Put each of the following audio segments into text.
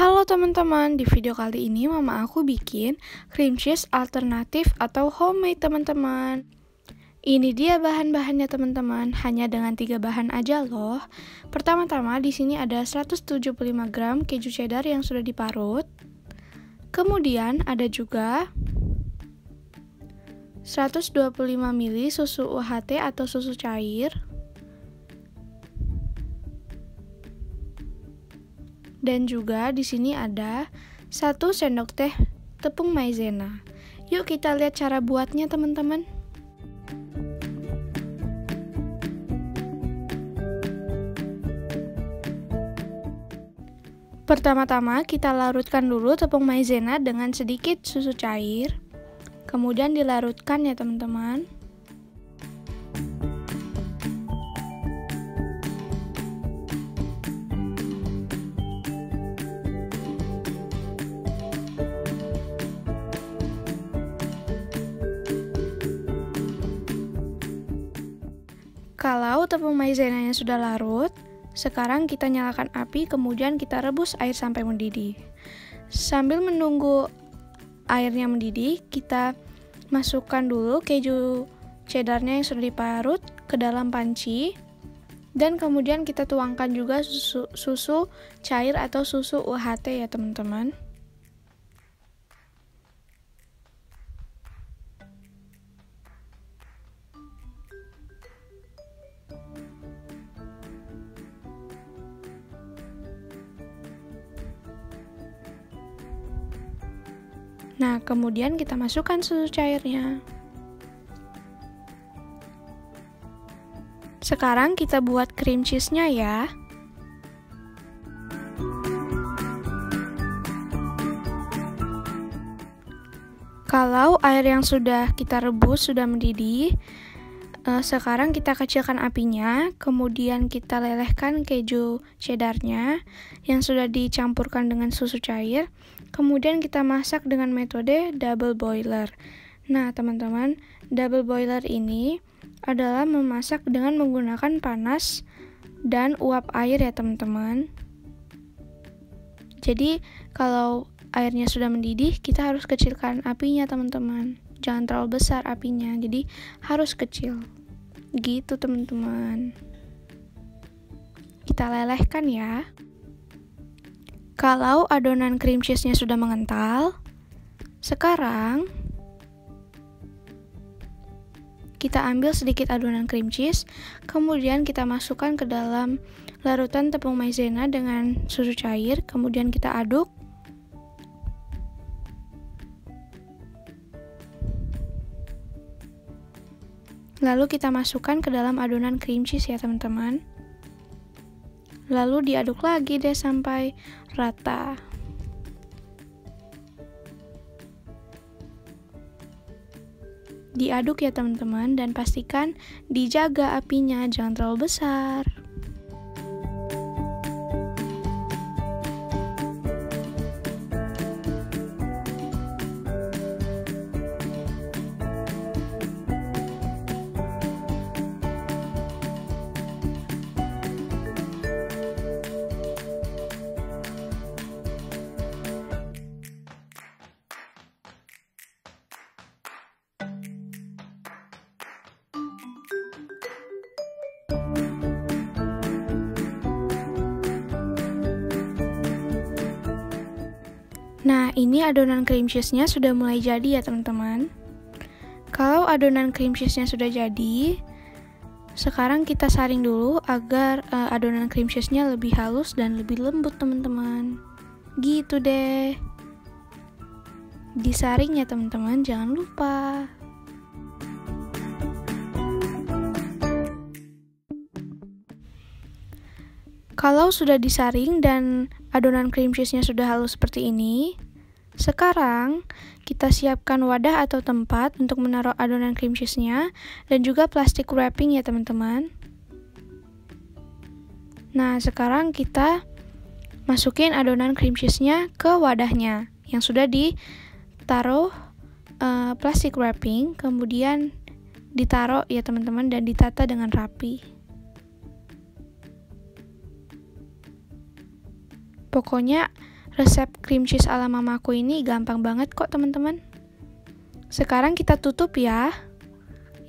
Halo teman-teman, di video kali ini mama aku bikin cream cheese alternatif atau homemade teman-teman. Ini dia bahan-bahannya teman-teman, hanya dengan 3 bahan aja loh. Pertama-tama di sini ada 175 gram keju cheddar yang sudah diparut. Kemudian ada juga 125 ml susu UHT atau susu cair. Dan juga di sini ada 1 sendok teh tepung maizena. Yuk kita lihat cara buatnya teman-teman. Pertama-tama kita larutkan dulu tepung maizena dengan sedikit susu cair. Kemudian dilarutkan ya teman-teman. Kalau tepung maizenanya sudah larut, sekarang kita nyalakan api, kemudian kita rebus air sampai mendidih. Sambil menunggu airnya mendidih, kita masukkan dulu keju cheddarnya yang sudah diparut ke dalam panci. Dan kemudian kita tuangkan juga susu cair atau susu UHT ya teman-teman. Nah, kemudian kita masukkan susu cairnya. Sekarang kita buat cream cheese-nya ya. Kalau air yang sudah kita rebus sudah mendidih, sekarang kita kecilkan apinya, kemudian kita lelehkan keju cheddarnya yang sudah dicampurkan dengan susu cair. Kemudian kita masak dengan metode double boiler. Nah teman-teman, double boiler ini adalah memasak dengan menggunakan panas dan uap air ya teman-teman. Jadi kalau airnya sudah mendidih, kita harus kecilkan apinya teman-teman. Jangan terlalu besar apinya, jadi harus kecil. Gitu teman-teman. Kita lelehkan ya. Kalau adonan cream cheese-nya sudah mengental, sekarang kita ambil sedikit adonan cream cheese, kemudian kita masukkan ke dalam larutan tepung maizena dengan susu cair, kemudian kita aduk. Lalu kita masukkan ke dalam adonan cream cheese ya teman-teman. Lalu diaduk lagi deh sampai rata. Diaduk ya teman-teman, dan pastikan dijaga apinya, jangan terlalu besar. Nah, ini adonan cream cheese-nya sudah mulai jadi ya teman-teman. Kalau adonan cream cheese-nya sudah jadi, sekarang kita saring dulu agar adonan cream cheese-nya lebih halus dan lebih lembut teman-teman. Gitu deh. Disaring ya teman-teman, jangan lupa. Kalau sudah disaring dan adonan cream cheese-nya sudah halus seperti ini, sekarang kita siapkan wadah atau tempat untuk menaruh adonan cream cheese-nya dan juga plastik wrapping ya teman-teman. Nah, sekarang kita masukin adonan cream cheese-nya ke wadahnya yang sudah ditaruh plastik wrapping, kemudian ditaruh ya teman-teman dan ditata dengan rapi. Pokoknya Resep cream cheese ala mamaku ini gampang banget kok teman-teman. Sekarang kita tutup ya,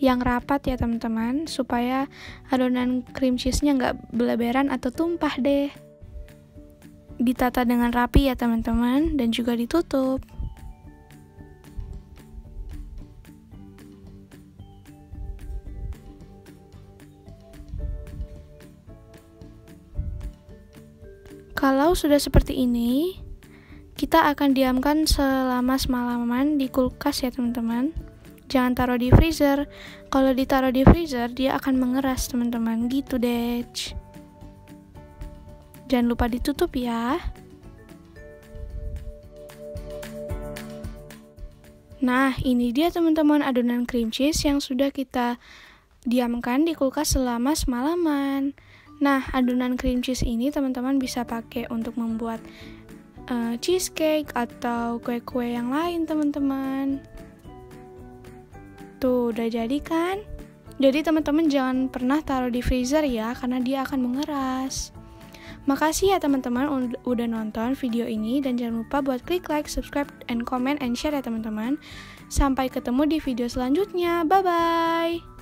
yang rapat ya teman-teman, supaya adonan cream cheese-nya nggak beleberan atau tumpah deh. Ditata dengan rapi ya teman-teman, dan juga ditutup. Kalau sudah seperti ini, kita akan diamkan selama semalaman di kulkas ya teman-teman. Jangan taruh di freezer. Kalau ditaruh di freezer, dia akan mengeras teman-teman. Gitu deh. Jangan lupa ditutup ya. Nah, ini dia teman-teman adonan cream cheese yang sudah kita diamkan di kulkas selama semalaman. Nah, adonan cream cheese ini teman-teman bisa pakai untuk membuat cheesecake atau kue-kue yang lain teman-teman. Tuh, udah jadi kan? Jadi teman-teman jangan pernah taruh di freezer ya, karena dia akan mengeras. Makasih ya teman-teman udah nonton video ini, dan jangan lupa buat klik like, subscribe, and comment, and share ya teman-teman. Sampai ketemu di video selanjutnya. Bye-bye!